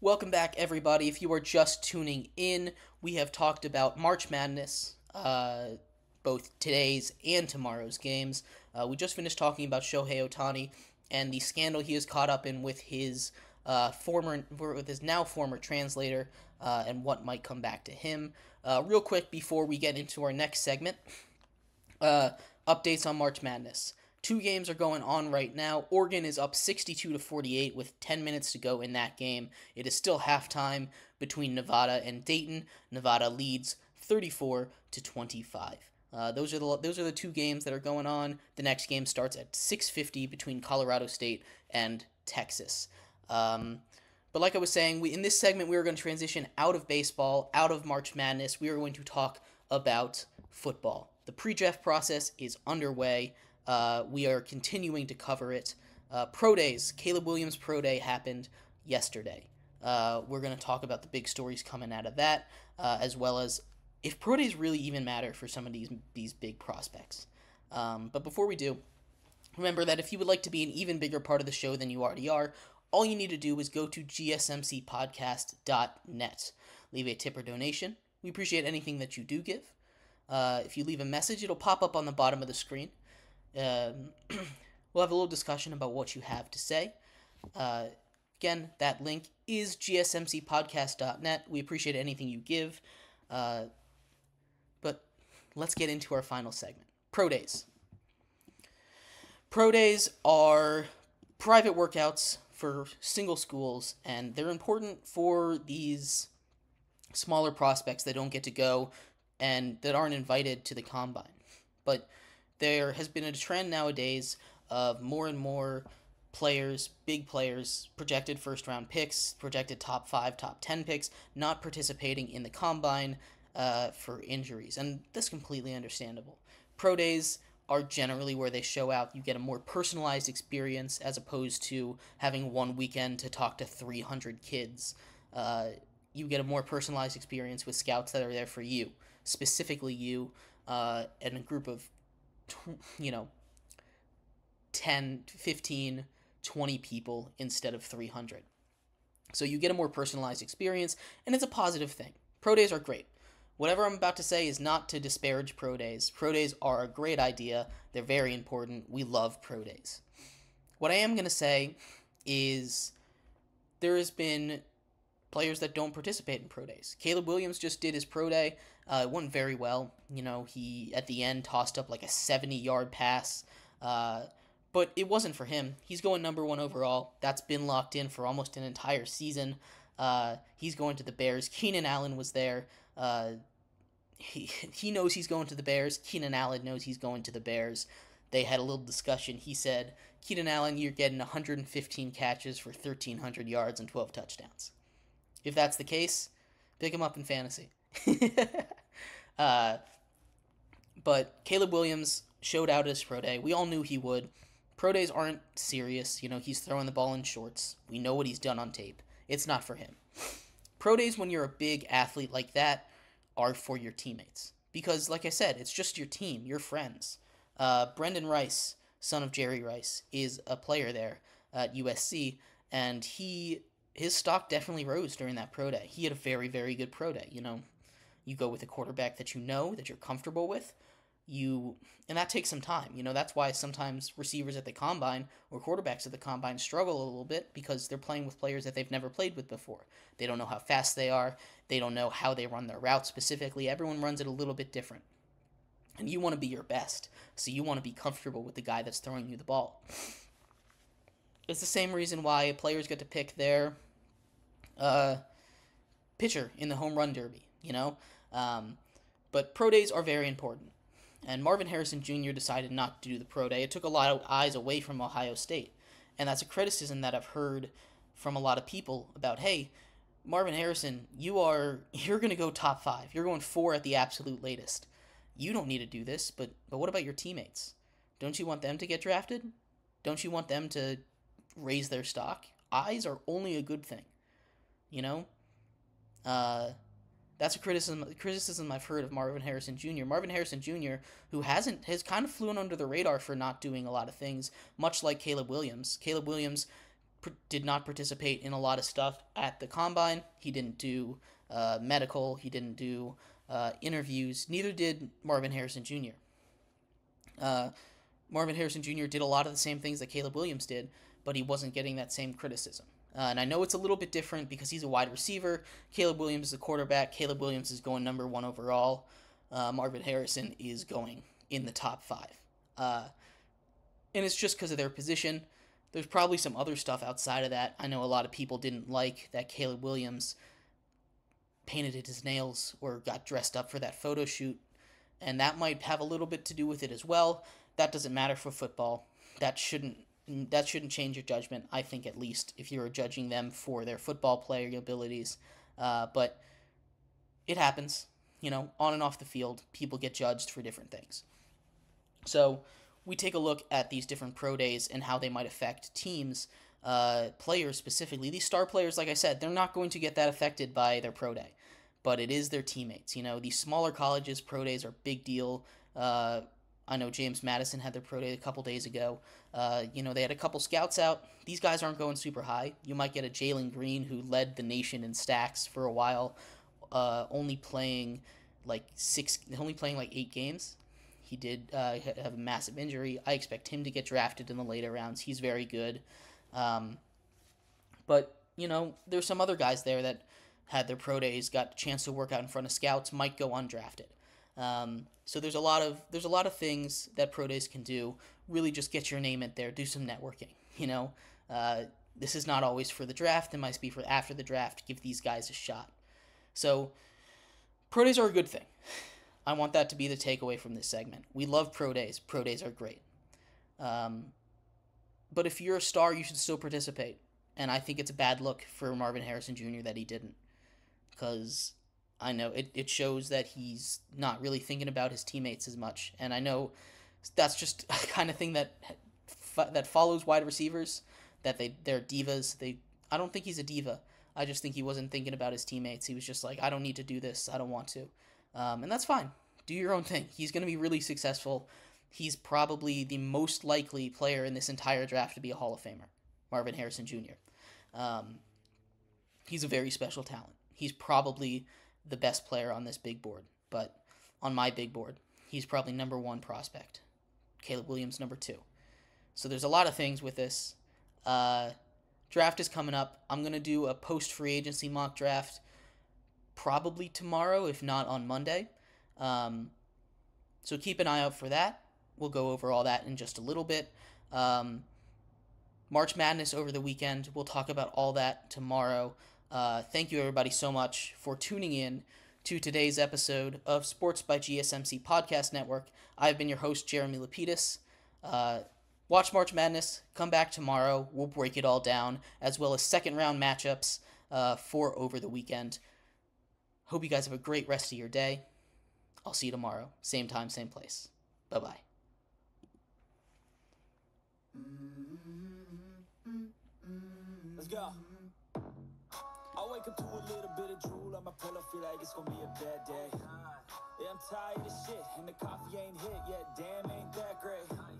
Welcome back, everybody. If you are just tuning in, we have talked about March Madness, both today's and tomorrow's games. We just finished talking about Shohei Ohtani and the scandal he is caught up in with his now former translator and what might come back to him. Real quick before we get into our next segment, updates on March Madness. Two games are going on right now. Oregon is up 62-48 with 10 minutes to go in that game. It is still halftime between Nevada and Dayton. Nevada leads 34-25. Those are the two games that are going on. The next game starts at 6:50 between Colorado State and Texas. But like I was saying, in this segment we are going to transition out of baseball, out of March Madness. We are going to talk about football. The pre-draft process is underway. We are continuing to cover it. Pro days. Caleb Williams' pro day happened yesterday. We're going to talk about the big stories coming out of that, as well as if pro days really even matter for some of these big prospects. But before we do, remember that if you would like to be an even bigger part of the show than you already are, all you need to do is go to gsmcpodcast.net. Leave a tip or donation. We appreciate anything that you do give. If you leave a message, it'll pop up on the bottom of the screen. We'll have a little discussion about what you have to say. Again, that link is gsmcpodcast.net. We appreciate anything you give. But let's get into our final segment. Pro days. Pro days are private workouts for single schools, and they're important for these smaller prospects that don't get to go and that aren't invited to the combine. But there has been a trend nowadays of more and more players, big players, projected first-round picks, projected top 5, top 10 picks, not participating in the combine for injuries, and that's completely understandable. Pro days are generally where they show out. You get a more personalized experience as opposed to having one weekend to talk to 300 kids. You get a more personalized experience with scouts that are there for you, specifically you and a group of 10, 15, 20 people instead of 300. So you get a more personalized experience, and it's a positive thing. Pro days are great. Whatever I'm about to say is not to disparage pro days. Pro days are a great idea. They're very important. We love pro days. What I am going to say is there has been players that don't participate in pro days. Caleb Williams just did his pro day. It went very well. He, at the end, tossed up like a 70-yard pass. But it wasn't for him. He's going #1 overall. That's been locked in for almost an entire season. He's going to the Bears. Keenan Allen was there. He knows he's going to the Bears. Keenan Allen knows he's going to the Bears. They had a little discussion. He said, Keenan Allen, you're getting 115 catches for 1,300 yards and 12 touchdowns. If that's the case, pick him up in fantasy. But Caleb Williams showed out at his pro day. We all knew he would. Pro days aren't serious. He's throwing the ball in shorts. We know what he's done on tape. It's not for him. Pro days, when you're a big athlete like that, are for your teammates. Because, like I said, it's just your team, your friends. Brendan Rice, son of Jerry Rice, is a player there at USC, and his stock definitely rose during that pro day. He had a very, very good pro day. You go with a quarterback that you know, that you're comfortable with, and that takes some time. That's why sometimes receivers at the combine or quarterbacks at the combine struggle a little bit, because they're playing with players that they've never played with before. They don't know how fast they are. They don't know how they run their routes specifically. Everyone runs it a little bit different. And you want to be your best, so you want to be comfortable with the guy that's throwing you the ball. It's the same reason why players get to pick their pitcher in the home run derby, but pro days are very important, and Marvin Harrison Jr. decided not to do the pro day. It took a lot of eyes away from Ohio State, and that's a criticism that I've heard from a lot of people about, hey, Marvin Harrison, you're going to go top 5, you're going 4 at the absolute latest, you don't need to do this, but what about your teammates? Don't you want them to get drafted? Don't you want them to raise their stock? Eyes are only a good thing. That's a criticism I've heard of Marvin Harrison Jr. Marvin Harrison Jr., who has kind of flown under the radar for not doing a lot of things, much like Caleb Williams. Caleb Williams did not participate in a lot of stuff at the Combine. He didn't do medical. He didn't do interviews. Neither did Marvin Harrison Jr. Marvin Harrison Jr. did a lot of the same things that Caleb Williams did, but he wasn't getting that same criticism. And I know it's a little bit different because he's a wide receiver. Caleb Williams is a quarterback. Caleb Williams is going number 1 overall. Marvin Harrison is going in the top 5. And it's just because of their position. There's probably some other stuff outside of that. I know a lot of people didn't like that Caleb Williams painted his nails or got dressed up for that photo shoot, and that might have a little bit to do with it as well. That doesn't matter for football. That shouldn't change your judgment, I think, at least, if you're judging them for their football player abilities. But it happens, you know, on and off the field, people get judged for different things. So we take a look at these different pro days and how they might affect teams, players specifically. These star players, like I said, they're not going to get that affected by their pro day, but it is their teammates. You know, these smaller colleges, pro days are a big deal. I know James Madison had their pro day a couple days ago. You know, they had a couple scouts out. These guys aren't going super high. You might get a Jaylen Green, who led the nation in stacks for a while, only playing like 8 games. He did have a massive injury. I expect him to get drafted in the later rounds. He's very good. But, you know, there's some other guys there that had their pro days, got a chance to work out in front of scouts, might go undrafted. So there's a lot of things that pro days can do. Really just get your name out there, do some networking, you know. This is not always for the draft. It might be for after the draft. Give these guys a shot. So pro days are a good thing. I want that to be the takeaway from this segment. We love pro days. Pro days are great. But if you're a star, you should still participate. And I think it's a bad look for Marvin Harrison Jr. that he didn't. Because I know it shows that he's not really thinking about his teammates as much. And I know that's just a kind of thing that follows wide receivers, that they're divas. I don't think he's a diva. I just think he wasn't thinking about his teammates. He was just like, I don't need to do this. I don't want to. And that's fine. Do your own thing. He's going to be really successful. He's probably the most likely player in this entire draft to be a Hall of Famer, Marvin Harrison Jr. He's a very special talent. He's probably the best player on this big board, but on my big board, he's probably number 1 prospect. Caleb Williams, number 2. So there's a lot of things with this. Draft is coming up. I'm going to do a post-free agency mock draft probably tomorrow, if not on Monday. So keep an eye out for that. We'll go over all that in just a little bit. March Madness over the weekend. We'll talk about all that tomorrow. Thank you, everybody, so much for tuning in to today's episode of Sports by GSMC Podcast Network. I've been your host, Jeremy Lapidus. Watch March Madness. Come back tomorrow. We'll break it all down, as well as second-round matchups for over the weekend. Hope you guys have a great rest of your day. I'll see you tomorrow. Same time, same place. Bye-bye. Let's go. I wake up to a little bit of drool on my pillow. Feel like it's gonna be a bad day. Yeah, I'm tired of shit, and the coffee ain't hit yet. Damn, ain't that great.